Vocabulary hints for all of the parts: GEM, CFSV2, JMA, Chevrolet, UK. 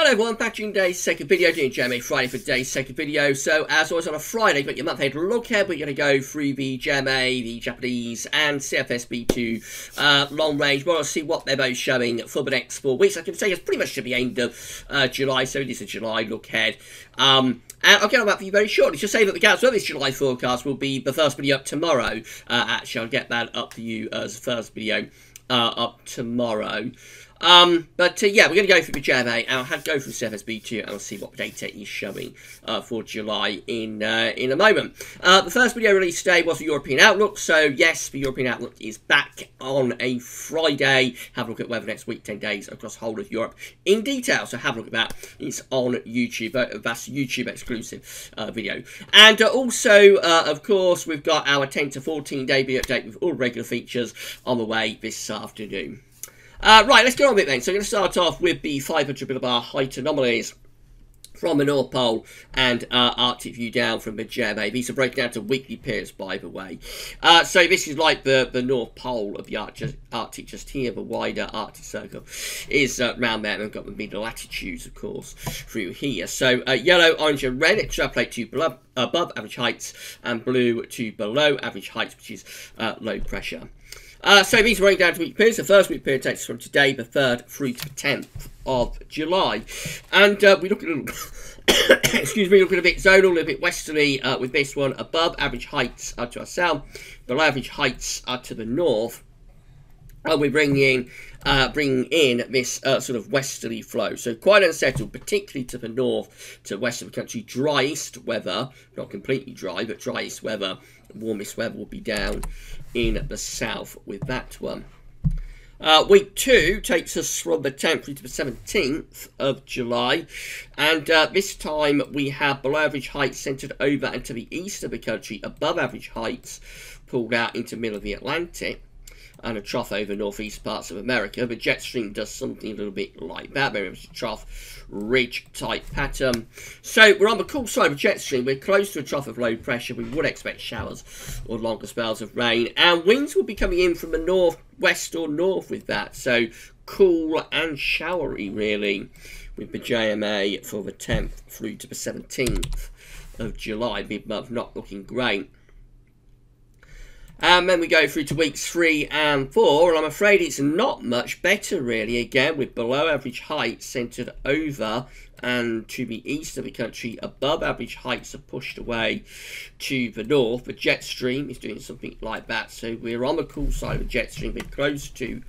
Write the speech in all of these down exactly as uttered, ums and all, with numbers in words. Hello everyone, back to today's second video, doing J M A Friday for today's second video. So as always on a Friday, you've got your month ahead loghead, but you're going to go through the J M A, the Japanese, and C F S V two uh, long range. We'll see what they're both showing for the next four weeks. I can say it's pretty much to the end of uh, July, so this is a July loghead. Um, and I'll get on that for you very shortly. Just say that the council of this July forecast will be the first video up tomorrow. Uh, actually, I'll get that up for you as the first video uh, up tomorrow. Um, but, uh, yeah, we're going to go through the J M A, and I'll have to go through C F S V two, and I'll see what data is showing uh, for July in uh, in a moment. Uh, the first video released today was the European Outlook, so, yes, the European Outlook is back on a Friday. Have a look at weather next week, ten days across the whole of Europe in detail, so have a look at that. It's on YouTube, uh, that's YouTube exclusive uh, video. And uh, also, uh, of course, we've got our ten to fourteen day video update with all regular features on the way this afternoon. Uh, right, let's get on with it then. So I'm going to start off with the five hundred millibar height anomalies from the North Pole and uh, Arctic view down from the J M A. These are broken down to weekly periods, by the way. Uh, so this is like the, the North Pole of the Arctic, Arctic just here. The wider Arctic circle is uh, round there, and we've got the middle latitudes, of course, through here. So uh, yellow, orange and red extrapolate to below, above average heights, and blue to below average heights, which is uh, low pressure. Uh, so these are running down to week periods. The first week period takes from today, the third, through to the tenth of July. And uh, we look at a little... excuse me, look at a bit zonal, a little bit westerly uh, with this one. Above average heights are to our south. Below average heights are to the north. And we're bringing in, uh, bringing in this uh, sort of westerly flow. So quite unsettled, particularly to the north, to the west of the country. Driest weather, not completely dry, but driest weather. Warmest weather will be down in the south with that one. Uh, week two takes us from the tenth to the seventeenth of July, and uh, this time we have below average heights centred over and to the east of the country, above average heights pulled out into the middle of the Atlantic, and a trough over northeast parts of America. The jet stream does something a little bit like that. There is a trough ridge type pattern. So we're on the cool side of the jet stream. We're close to a trough of low pressure. We would expect showers or longer spells of rain. And winds will be coming in from the northwest or north with that. So cool and showery really with the J M A for the tenth through to the seventeenth of July. Mid-month not looking great. And then we go through to weeks three and four, and I'm afraid it's not much better, really, again, with below average heights centred over and to the east of the country. Above average heights are pushed away to the north. The jet stream is doing something like that, so we're on the cool side of the jet stream, we're close to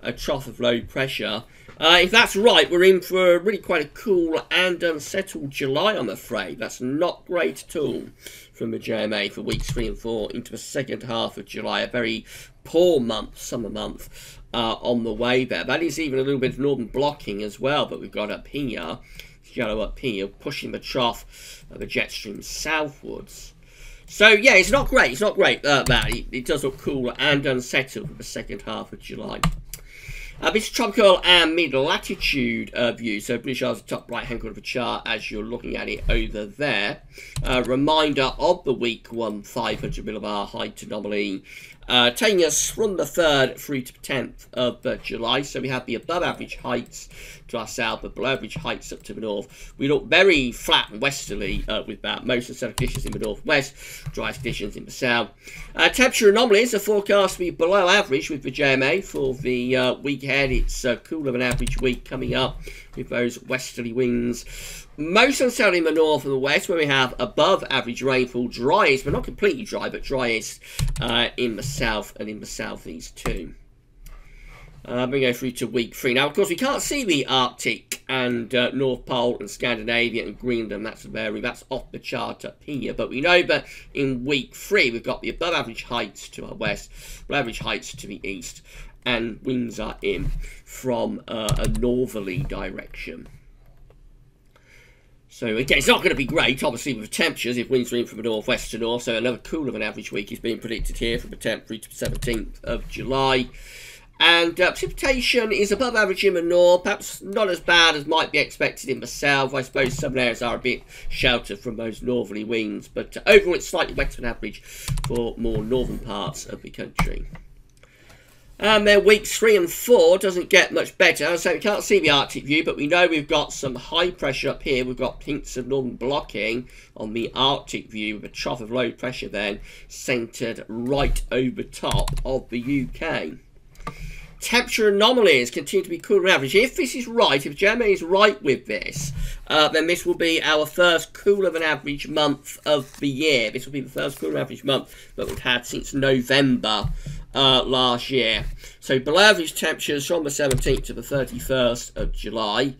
a trough of low pressure. Uh, if that's right, we're in for really quite a cool and unsettled July, I'm afraid. That's not great at all from the J M A for weeks three and four into the second half of July. A very poor month, summer month, uh, on the way there. That is even a little bit of northern blocking as well, but we've got up here, yellow up here, pushing the trough of the jet stream southwards. So, yeah, it's not great. It's not great, uh, that. It, it does look cool and unsettled for the second half of July. Uh, this is tropical and mid-latitude uh, view, so British Isles, top right-hand corner of the chart as you're looking at it over there. Uh, reminder of the week one five hundred millibar height anomaly, uh, taking us from the third through to the tenth of July. So we have the above-average heights to our south, the below-average heights up to the north. We look very flat and westerly uh, with that. Most of the sun conditions in the northwest, dry conditions in the south. Uh, temperature anomalies are forecast to be below average with the J M A for the uh, weekend. It's uh, cooler than average week coming up with those westerly winds. Most unsettled in the north and the west, where we have above average rainfall. Driest, but not completely dry, but driest uh, in the south and in the southeast too. Uh, we go through to week three. Now, of course, we can't see the Arctic and uh, North Pole and Scandinavia and Greenland. That's very, that's off the chart up here. But we know that in week three, we've got the above average heights to our west, below average heights to the east. And winds are in from uh, a northerly direction. So again, it's not going to be great, obviously, with temperatures if winds are in from the northwest to north. So another cooler than average week is being predicted here from the tenth through to the seventeenth of July. And uh, precipitation is above average in the north, perhaps not as bad as might be expected in the south. I suppose some areas are a bit sheltered from those northerly winds, but uh, overall it's slightly wetter than average for more northern parts of the country. And then week three and four doesn't get much better. So we can't see the Arctic view, but we know we've got some high pressure up here. We've got peaks of northern blocking on the Arctic view with a trough of low pressure then centred right over top of the U K. Temperature anomalies continue to be cooler than average. If this is right, if G E M A is right with this, uh, then this will be our first cooler than average month of the year. This will be the first cooler than average month that we've had since November uh, last year. So below average temperatures from the seventeenth to the thirty-first of July.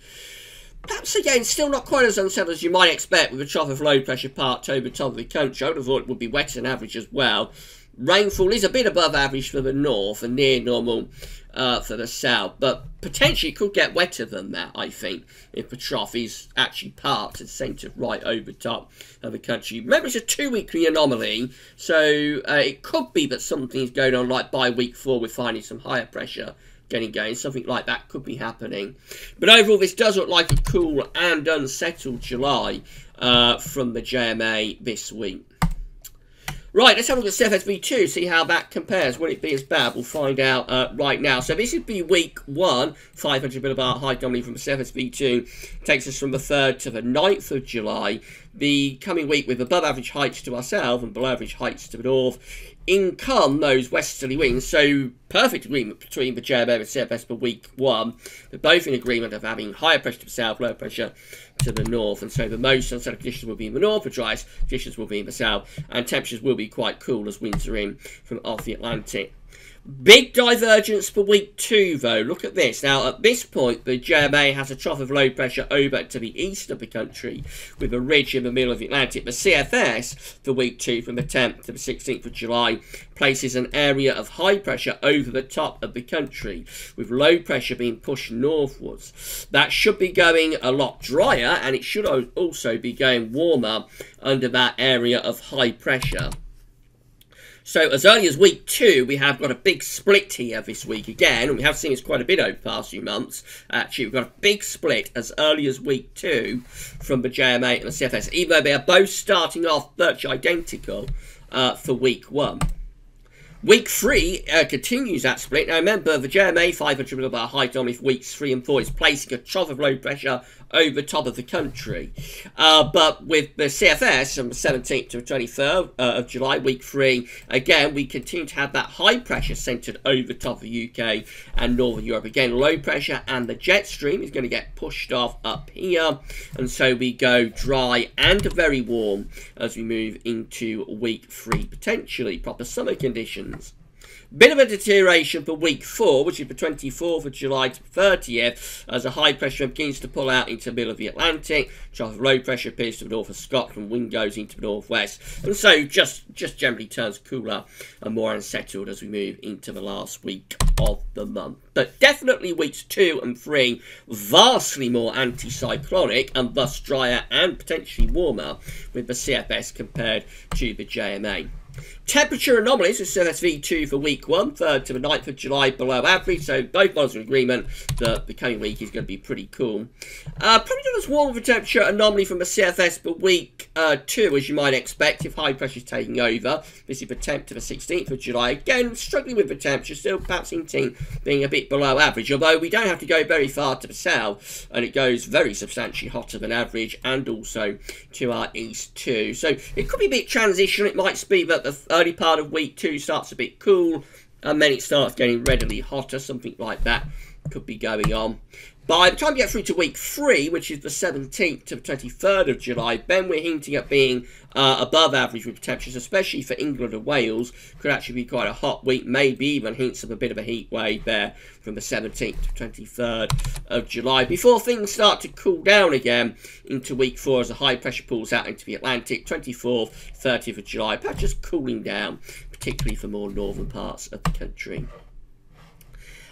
Perhaps again, still not quite as unsettled as you might expect with a trough of low pressure parked over top of the country. I would have thought it would be wetter than average as well. Rainfall is a bit above average for the north and near normal uh, for the south, but potentially it could get wetter than that, I think, if the trough is actually parked and centred right over top of the country. Remember, it's a two-weekly anomaly, so uh, it could be that something's going on, like by week four we're finding some higher pressure getting going. Something like that could be happening. But overall, this does look like a cool and unsettled July uh, from the J M A this week. Right, let's have a look at C F S V two, see how that compares. Will it be as bad? We'll find out uh, right now. So this would be week one, five hundred millibar high anomaly from C F S V two. Takes us from the third to the ninth of July. The coming week with above average heights to our south and below average heights to the north. In come those westerly winds, so perfect agreement between the J M A and C F S for week one. They're both in agreement of having higher pressure to the south, lower pressure to the north, and so the most unsettled conditions will be in the north, the driest conditions will be in the south, and temperatures will be quite cool as winds are in from off the Atlantic. Big divergence for week two, though. Look at this. Now, at this point, the J M A has a trough of low pressure over to the east of the country with a ridge in the middle of the Atlantic. The C F S for week two, from the tenth to the sixteenth of July, places an area of high pressure over the top of the country with low pressure being pushed northwards. That should be going a lot drier, and it should also be going warmer under that area of high pressure. So as early as week two, we have got a big split here this week again, and we have seen this quite a bit over the past few months. Actually, we've got a big split as early as week two from the J M A and the C F S, even though they are both starting off virtually identical uh, for week one. Week three uh, continues that split. Now remember, the J M A five hundred millibar high anomaly for weeks three and four is placing a trough of low pressure over top of the country. Uh, but with the C F S from the seventeenth to the twenty-third uh, of July, week three, again, we continue to have that high pressure centred over top of the U K and Northern Europe. Again, low pressure and the jet stream is going to get pushed off up here. And so we go dry and very warm as we move into week three, potentially proper summer conditions. Bit of a deterioration for week four, which is the twenty-fourth of July to thirtieth, as a high pressure begins to pull out into the middle of the Atlantic. Trough of low pressure appears to the north of Scotland, wind goes into the northwest, and so just just generally turns cooler and more unsettled as we move into the last week of the month. But definitely weeks two and three vastly more anticyclonic and thus drier and potentially warmer with the C F S compared to the J M A. Temperature anomalies with C F S V two for week one, third to the ninth of July, below average, so both models are in agreement that the coming week is going to be pretty cool. Uh, probably not as warm of a temperature anomaly from a C F S for week uh, two, as you might expect, if high pressure is taking over. This is the tenth to the sixteenth of July. Again, struggling with the temperature, still perhaps hinting being a bit below average, although we don't have to go very far to the south, and it goes very substantially hotter than average, and also to our east too. So it could be a bit transitional. It might be that the early part of week two starts a bit cool and then it starts getting readily hotter. Something like that could be going on. By the time we get through to week three, which is the seventeenth to the twenty-third of July, then we're hinting at being uh, above average with temperatures, especially for England and Wales. Could actually be quite a hot week, maybe even hints of a bit of a heat wave there from the seventeenth to twenty-third of July, before things start to cool down again into week four as the high pressure pulls out into the Atlantic, twenty-fourth, thirtieth of July, perhaps just cooling down, particularly for more northern parts of the country.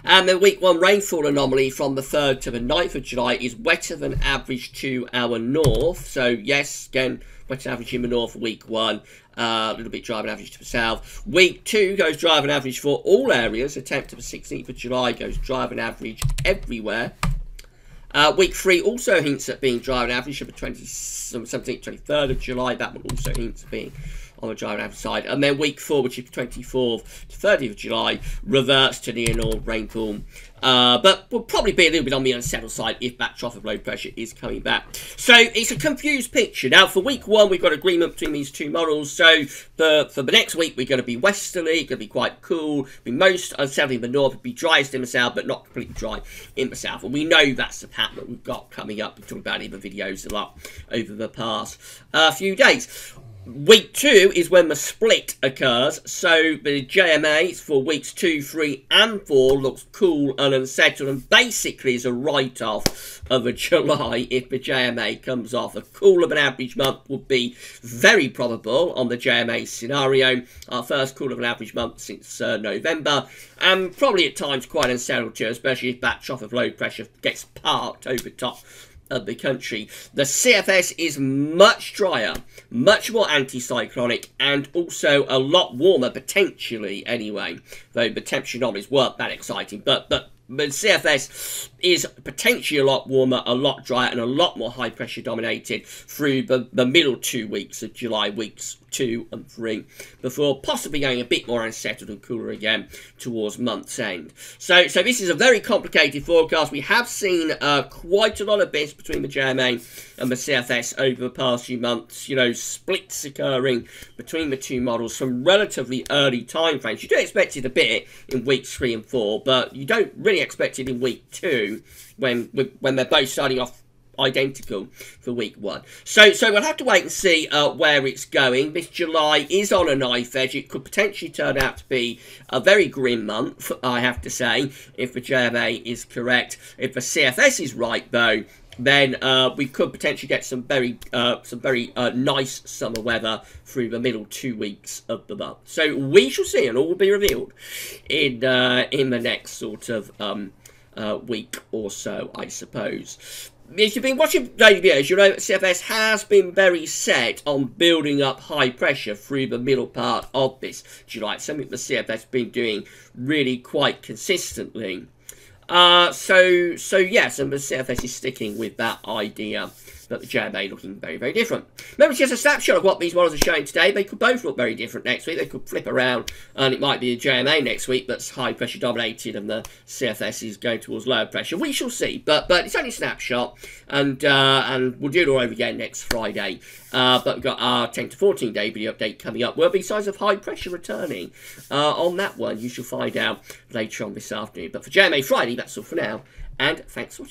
And the week one rainfall anomaly from the third to the ninth of July is wetter than average to our north. So yes, again, wetter than average in the north for week one. Uh, a little bit drier than average to the south. Week two goes drier than average for all areas. The tenth to the sixteenth of July goes drier than average everywhere. Uh, week three also hints at being drier than average. The seventeenth to twenty-third of July, that one also hints at being on the dry and side, and then week four, which is twenty-fourth to thirtieth of July, reverts to near normal rainfall, uh, but will probably be a little bit on the unsettled side if that trough of low pressure is coming back. So it's a confused picture. Now for week one, we've got agreement between these two models. So for, for the next week, we're going to be westerly, going to be quite cool, be most unsettled in the north, it'll be driest in the south, but not completely dry in the south. And we know that's the pattern that we've got coming up. We've talked about it in the videos a lot over the past uh, few days. Week two is when the split occurs, so the J M A for weeks two, three, and four looks cool and unsettled, and basically is a write-off of a July if the J M A comes off. A cooler than average month would be very probable on the J M A scenario. Our first cooler than average month since uh, November, and probably at times quite unsettled too, especially if that trough of low pressure gets parked over top of the country. The C F S is much drier, much more anticyclonic, and also a lot warmer potentially anyway, though the temperature anomalies weren't that exciting, but but the C F S is potentially a lot warmer, a lot drier, and a lot more high pressure dominated through the, the middle two weeks of July, weeks two and three, before possibly going a bit more unsettled and cooler again towards month's end. So, so this is a very complicated forecast. We have seen uh, quite a lot of this between the J M A and the C F S over the past few months. You know, splits occurring between the two models from relatively early time frames. You do expect it a bit in weeks three and four, but you don't really expected in week two when when they're both starting off identical for week one. So so we'll have to wait and see uh, where it's going. This July is on a knife edge. It could potentially turn out to be a very grim month, I have to say, if the J M A is correct. If the C F S is right though, then uh, we could potentially get some very uh, some very uh, nice summer weather through the middle two weeks of the month. So we shall see, and all will be revealed in uh, in the next sort of um, uh, week or so, I suppose. If you've been watching daily videos, you know that C F S has been very set on building up high pressure through the middle part of this July. Something the C F S has been doing really quite consistently. Uh, so, so yes, and the C F S is sticking with that idea, but the J M A looking very, very different. Remember, it's just a snapshot of what these models are showing today. They could both look very different next week. They could flip around, and it might be a J M A next week that's high pressure dominated, and the C F S is going towards lower pressure. We shall see, but but it's only a snapshot, and uh, and we'll do it all over again next Friday. Uh, but we've got our ten to fourteen day video update coming up. Will be signs of high pressure returning uh, on that one. You shall find out later on this afternoon. But for J M A Friday, that's all for now, and thanks for watching.